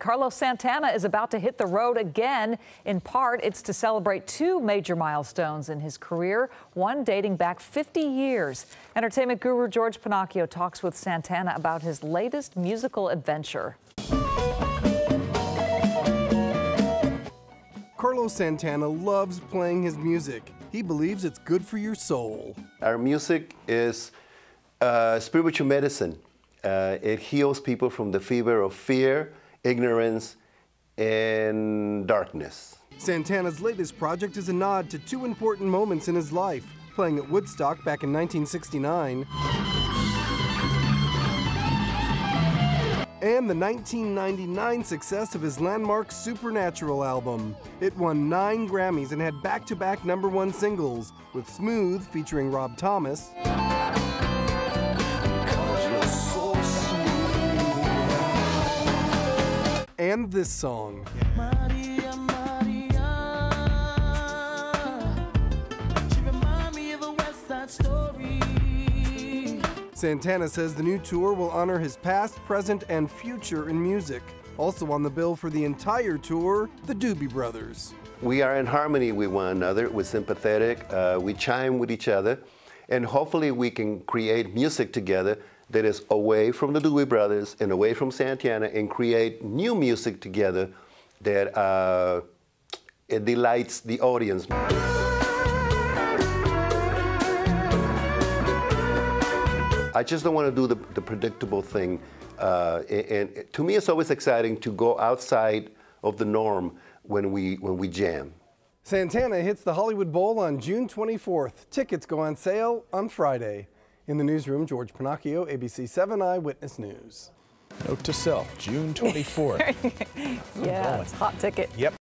Carlos Santana is about to hit the road again. In part, it's to celebrate two major milestones in his career, one dating back 50 years. Entertainment guru George Pennacchio talks with Santana about his latest musical adventure. Carlos Santana loves playing his music. He believes it's good for your soul. Our music is spiritual medicine. It heals people from the fever of fear, ignorance, and darkness. Santana's latest project is a nod to two important moments in his life, playing at Woodstock back in 1969 and the 1999 success of his landmark Supernatural album. It won 9 Grammys and had back-to-back #1 singles, with Smooth featuring Rob Thomas and this song. Maria, Maria, she remind me of a West Side Story. Santana says the new tour will honor his past, present, and future in music. Also on the bill for the entire tour, the Doobie Brothers. We are in harmony with one another. We're sympathetic. We chime with each other. And hopefully we can create music together that is away from the Doobie Brothers and away from Santana, and create new music together that it delights the audience. I just don't want to do the predictable thing. And to me, it's always exciting to go outside of the norm when we jam. Santana hits the Hollywood Bowl on June 24th. Tickets go on sale on Friday. In the newsroom, George Pennacchio, ABC 7 Eyewitness News. Note to self, June 24th. Yeah, it's a hot ticket. Yep.